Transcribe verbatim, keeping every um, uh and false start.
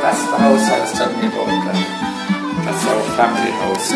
Gasthaus heißt dann mitunter. Das ist auch Familienhaus.